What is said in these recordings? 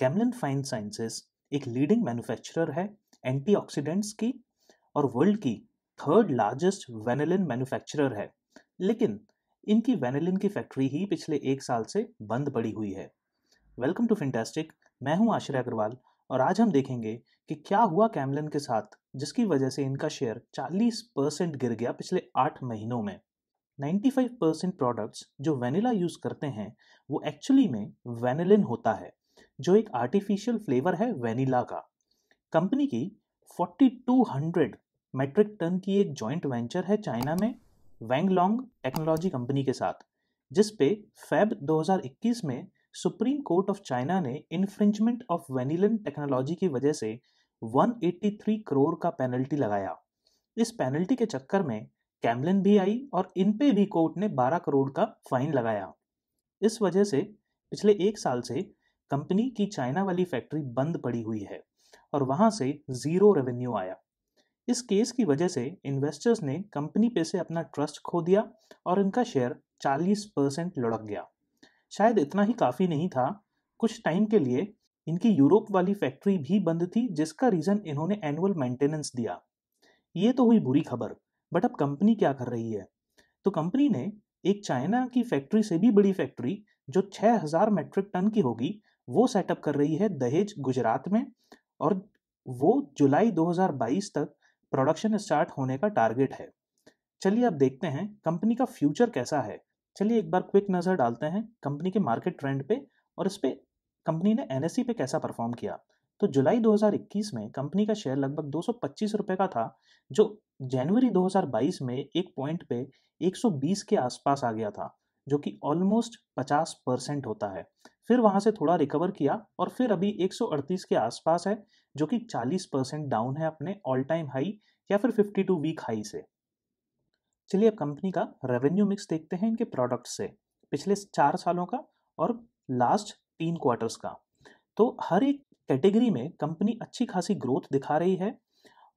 Camlin fine sciences एक leading manufacturer है antioxidants की और वर्ल्ड की थर्ड लार्जेस्ट वेनिलिन मैन्युफैक्चरर है, लेकिन इनकी वेनिलिन की फैक्ट्री ही पिछले एक साल से बंद पड़ी हुई है। वेलकम टू फिंटास्टिक, मैं हूं आश्रय अग्रवाल और आज हम देखेंगे कि क्या हुआ कैमलिन के साथ जिसकी वजह से इनका शेयर 40% गिर गया पिछले 8 महीनों में। 95% प्रोडक्ट्स जो वेनिला यूज़ करते हैं वो एक्चुअली में वेनिलिन होता है जो एक आर्टिफिशियल फ्लेवर है वेनिला का। कंपनी की 4200 मेट्रिक टन की एक जॉइंट वेंचर है चाइना में वेंगलोंग टेक्नोलॉजी कंपनी के साथ, जिस पे फेब 2021 में सुप्रीम कोर्ट ऑफ चाइना ने इन्फ्रिंजमेंट ऑफ वेनिलिन टेक्नोलॉजी की वजह से 183 करोड़ का पेनल्टी लगाया। इस पेनल्टी के चक्कर में कैमलिन भी आई और इन पे भी कोर्ट ने 12 करोड़ का फाइन लगाया। इस वजह से पिछले एक साल से कंपनी की चाइना वाली फैक्ट्री बंद पड़ी हुई है और वहाँ से ज़ीरो रेवेन्यू आया। इस केस की वजह से इन्वेस्टर्स ने कंपनी पे से अपना ट्रस्ट खो दिया और इनका शेयर 40% लुढ़क गया। शायद इतना ही काफ़ी नहीं था, कुछ टाइम के लिए इनकी यूरोप वाली फैक्ट्री भी बंद थी जिसका रीज़न इन्होंने एनुअल मेंटेनेंस दिया। ये तो हुई बुरी खबर, बट अब कंपनी क्या कर रही है? तो कंपनी ने एक चाइना की फैक्ट्री से भी बड़ी फैक्ट्री जो 6000 मेट्रिक टन की होगी वो सेटअप कर रही है दहेज गुजरात में और वो जुलाई 2022 तक प्रोडक्शन स्टार्ट होने का टारगेट है। चलिए अब देखते हैं कंपनी का फ्यूचर कैसा है। चलिए एक बार क्विक नज़र डालते हैं कंपनी के मार्केट ट्रेंड पे और इस पे कंपनी ने एनएसई पे कैसा परफॉर्म किया। तो जुलाई 2021 में कंपनी का शेयर लगभग 225 रुपये का था जो जनवरी 2022 में एक पॉइंट पे 120 के आसपास आ गया था जो कि ऑलमोस्ट 50% होता है। फिर वहाँ से थोड़ा रिकवर किया और फिर अभी 138 के आसपास है जो कि 40% डाउन है अपने ऑल टाइम हाई या फिर 52 वीक हाई से। चलिए अब कंपनी का रेवेन्यू मिक्स देखते हैं इनके प्रोडक्ट्स से पिछले 4 सालों का और लास्ट 3 क्वार्टर्स का। तो हर एक कैटेगरी में कंपनी अच्छी खासी ग्रोथ दिखा रही है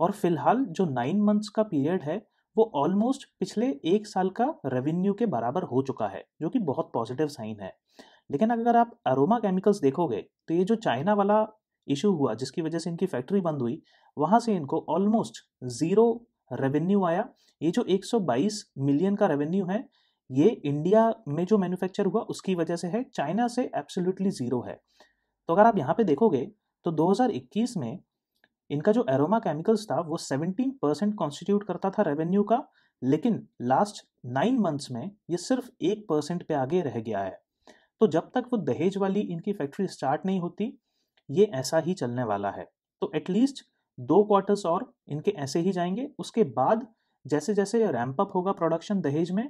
और फिलहाल जो 9 मंथ्स का पीरियड है वो ऑलमोस्ट पिछले एक साल का रेवेन्यू के बराबर हो चुका है जो कि बहुत पॉजिटिव साइन है। लेकिन अगर आप अरोमा केमिकल्स देखोगे तो ये जो चाइना वाला इशू हुआ जिसकी वजह से इनकी फैक्ट्री बंद हुई वहाँ से इनको ऑलमोस्ट ज़ीरो रेवेन्यू आया। ये जो 122 मिलियन का रेवेन्यू है ये इंडिया में जो मैन्युफैक्चर हुआ उसकी वजह से है, चाइना से एब्सोल्युटली ज़ीरो है। तो अगर आप यहाँ पे देखोगे तो 2021 में इनका जो एरोमा केमिकल्स था वो 17% कॉन्स्टिट्यूट करता था रेवेन्यू का, लेकिन लास्ट 9 मंथ्स में ये सिर्फ 1% पे आगे रह गया है। तो जब तक वो दहेज वाली इनकी फैक्ट्री स्टार्ट नहीं होती ये ऐसा ही चलने वाला है। तो एटलीस्ट 2 क्वार्टर्स और इनके ऐसे ही जाएंगे, उसके बाद जैसे जैसे रैंप अप होगा प्रोडक्शन दहेज में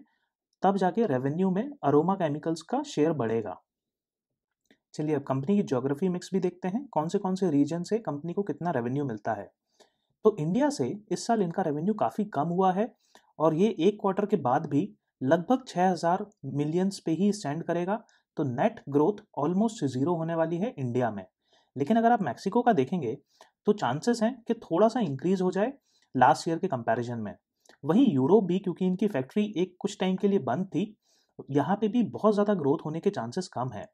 तब जाके रेवेन्यू में अरोमा केमिकल्स का शेयर बढ़ेगा। चलिए अब कंपनी की ज्योग्राफी मिक्स भी देखते हैं कौन से रीजन से कंपनी को कितना रेवेन्यू मिलता है। तो इंडिया से इस साल इनका रेवेन्यू काफ़ी कम हुआ है और ये एक क्वार्टर के बाद भी लगभग 6000 मिलियंस पे ही स्टैंड करेगा। तो नेट ग्रोथ ऑलमोस्ट ज़ीरो होने वाली है इंडिया में। लेकिन अगर आप मैक्सिको का देखेंगे तो चांसेस हैं कि थोड़ा सा इंक्रीज़ हो जाए लास्ट ईयर के कंपेरिजन में। वहीं यूरोप भी, क्योंकि इनकी फैक्ट्री एक कुछ टाइम के लिए बंद थी, यहाँ पर भी बहुत ज़्यादा ग्रोथ होने के चांसेस कम है।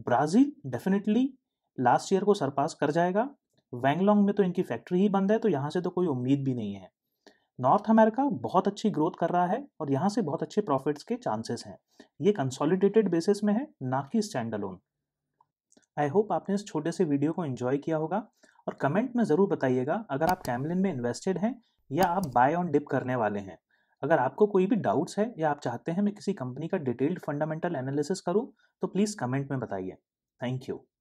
ब्राज़ील डेफिनेटली लास्ट ईयर को सरपास कर जाएगा। वेंगलोंग में तो इनकी फैक्ट्री ही बंद है तो यहाँ से तो कोई उम्मीद भी नहीं है। नॉर्थ अमेरिका बहुत अच्छी ग्रोथ कर रहा है और यहाँ से बहुत अच्छे प्रॉफिट्स के चांसेस हैं। ये कंसोलिडेटेड बेसिस में है, ना कि स्टैंड अलोन। आई होप आपने इस छोटे से वीडियो को एंजॉय किया होगा और कमेंट में ज़रूर बताइएगा अगर आप कैमलिन में इन्वेस्टेड हैं या आप बाय ऑन डिप करने वाले हैं। अगर आपको कोई भी डाउट्स है या आप चाहते हैं मैं किसी कंपनी का डिटेल्ड फंडामेंटल एनालिसिस करूं तो प्लीज़ कमेंट में बताइए। Thank you.